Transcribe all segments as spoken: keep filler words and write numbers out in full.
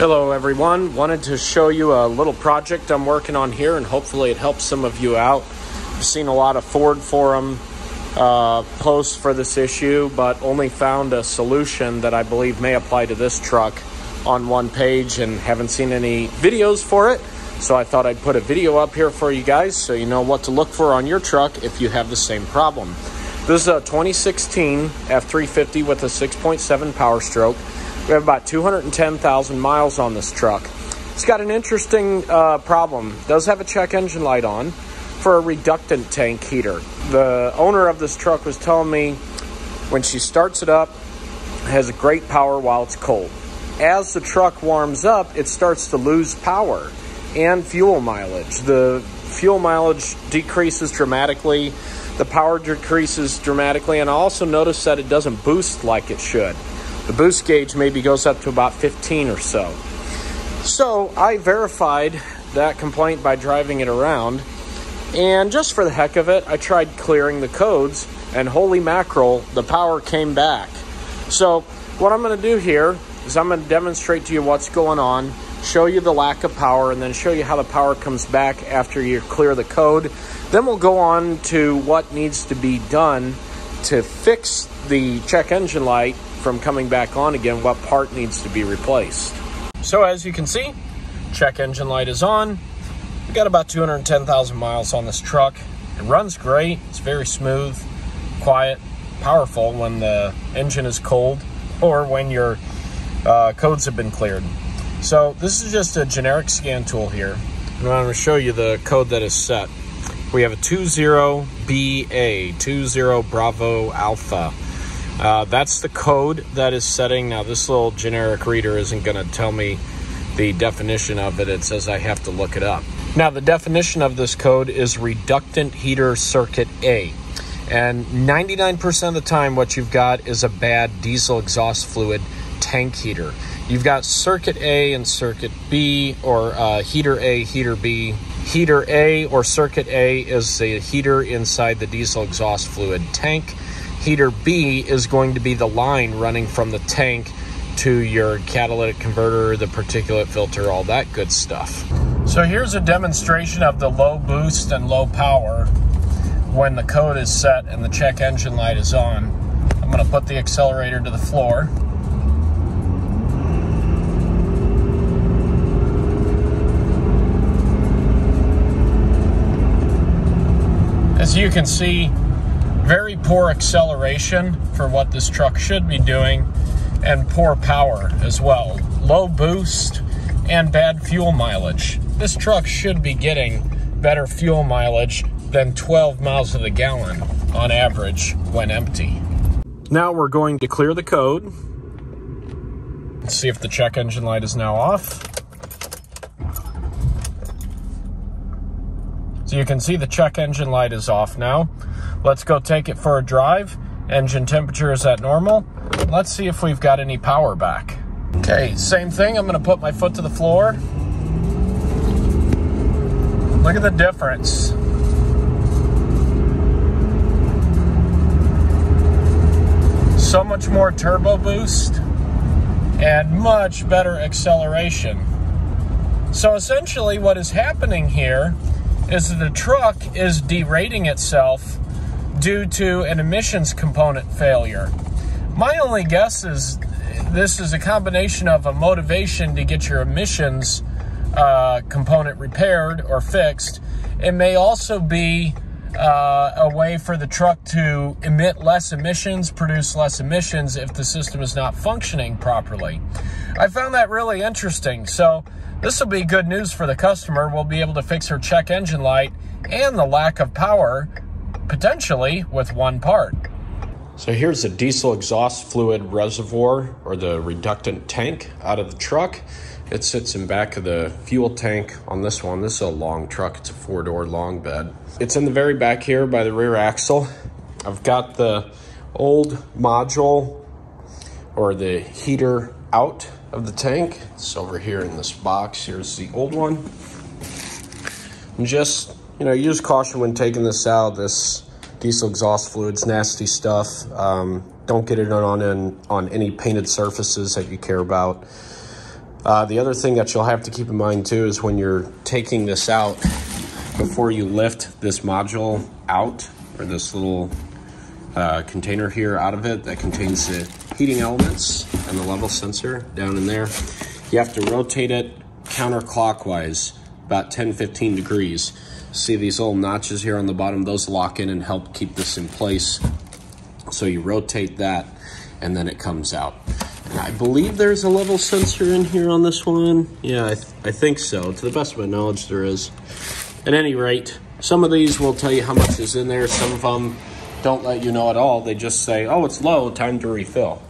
Hello everyone, wanted to show you a little project I'm working on here and hopefully it helps some of you out. I've seen a lot of Ford forum uh, posts for this issue, but only found a solution that I believe may apply to this truck on one page and haven't seen any videos for it. So I thought I'd put a video up here for you guys so you know what to look for on your truck if you have the same problem. This is a twenty sixteen F three fifty with a six point seven Powerstroke. We have about two hundred ten thousand miles on this truck. It's got an interesting uh, problem. It does have a check engine light on for a reductant tank heater. The owner of this truck was telling me when she starts it up, it has a great power while it's cold. As the truck warms up, it starts to lose power and fuel mileage. The fuel mileage decreases dramatically. The power decreases dramatically. And I also noticed that it doesn't boost like it should. The boost gauge maybe goes up to about fifteen or so. So I verified that complaint by driving it around. And just for the heck of it, I tried clearing the codes. And holy mackerel, the power came back. So what I'm going to do here is I'm going to demonstrate to you what's going on, show you the lack of power, and then show you how the power comes back after you clear the code. Then we'll go on to what needs to be done to fix the check engine light from coming back on again, what part needs to be replaced. So as you can see, check engine light is on. We've got about two hundred ten thousand miles on this truck. It runs great. It's very smooth, quiet, powerful when the engine is cold or when your uh, codes have been cleared. So this is just a generic scan tool here. And I'm gonna show you the code that is set. We have a two zero B A, twenty Bravo Alpha. Uh, that's the code that is setting. Now, this little generic reader isn't going to tell me the definition of it. It says I have to look it up. Now, the definition of this code is reductant heater circuit A. And ninety-nine percent of the time, what you've got is a bad diesel exhaust fluid tank heater. You've got circuit A and circuit B, or uh, heater A, heater B. Heater A or circuit A is the heater inside the diesel exhaust fluid tank. Heater B is going to be the line running from the tank to your catalytic converter, the particulate filter, all that good stuff. So here's a demonstration of the low boost and low power when the code is set and the check engine light is on. I'm going to put the accelerator to the floor. As you can see, very poor acceleration for what this truck should be doing, and poor power as well. Low boost and bad fuel mileage. This truck should be getting better fuel mileage than twelve miles to the gallon on average when empty. Now we're going to clear the code. Let's see if the check engine light is now off. So you can see the check engine light is off now. Let's go take it for a drive. Engine temperature is at normal. Let's see if we've got any power back. Okay, same thing. I'm gonna put my foot to the floor. Look at the difference. So much more turbo boost and much better acceleration. So essentially what is happening here is that the truck is derating itself due to an emissions component failure. My only guess is this is a combination of a motivation to get your emissions uh, component repaired or fixed. It may also be uh, a way for the truck to emit less emissions, produce less emissions if the system is not functioning properly. I found that really interesting. So this will be good news for the customer. We'll be able to fix her check engine light and the lack of power potentially with one part. So here's the diesel exhaust fluid reservoir, or the reductant tank, out of the truck. It sits in back of the fuel tank on this one. This is a long truck. It's a four-door long bed. It's in the very back here by the rear axle. I've got the old module or the heater out of the tank. It's over here in this box. Here's the old one. And just You know, use caution when taking this out. This diesel exhaust fluid's nasty stuff. Um, don't get it on, on on any painted surfaces that you care about. Uh, the other thing that you'll have to keep in mind too is when you're taking this out, before you lift this module out, or this little uh, container here out of it that contains the heating elements and the level sensor down in there, you have to rotate it counterclockwise about ten to fifteen degrees. See these little notches here on the bottom? Those lock in and help keep this in place. So you rotate that and then it comes out. And I believe there's a level sensor in here on this one. Yeah, I, th I think so. To the best of my knowledge, there is. At any rate, some of these will tell you how much is in there. Some of them don't let you know at all. They just say, oh, it's low, time to refill.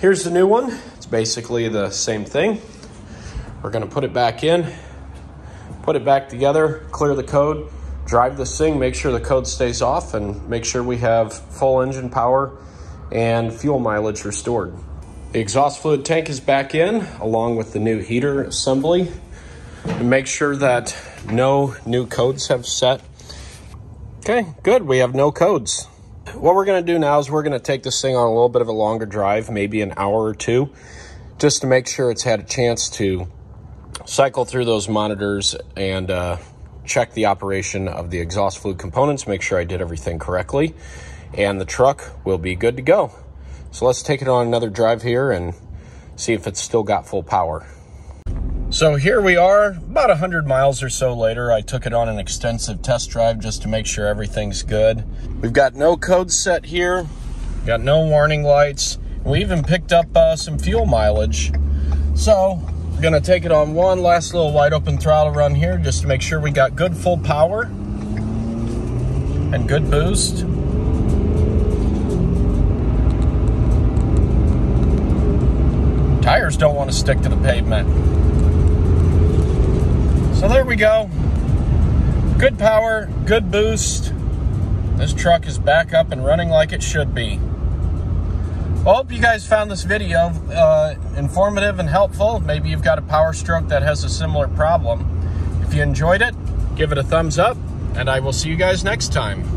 Here's the new one. It's basically the same thing. We're gonna put it back in, put it back together, clear the code, drive this thing, make sure the code stays off, and make sure we have full engine power and fuel mileage restored. The exhaust fluid tank is back in, along with the new heater assembly. And make sure that no new codes have set. Okay, good, we have no codes. What we're gonna do now is we're gonna take this thing on a little bit of a longer drive, maybe an hour or two, just to make sure it's had a chance to cycle through those monitors and uh, check the operation of the exhaust fluid components, make sure I did everything correctly, and the truck will be good to go. So let's take it on another drive here and see if it's still got full power. So here we are, about one hundred miles or so later. I took it on an extensive test drive just to make sure everything's good. We've got no code set here, got no warning lights. We even picked up uh, some fuel mileage. So we're gonna take it on one last little wide open throttle run here just to make sure we got good full power and good boost. Tires don't want to stick to the pavement. So there we go. Good power, good boost. This truck is back up and running like it should be. Well, hope you guys found this video uh, informative and helpful. Maybe you've got a Powerstroke that has a similar problem. If you enjoyed it, give it a thumbs up, and I will see you guys next time.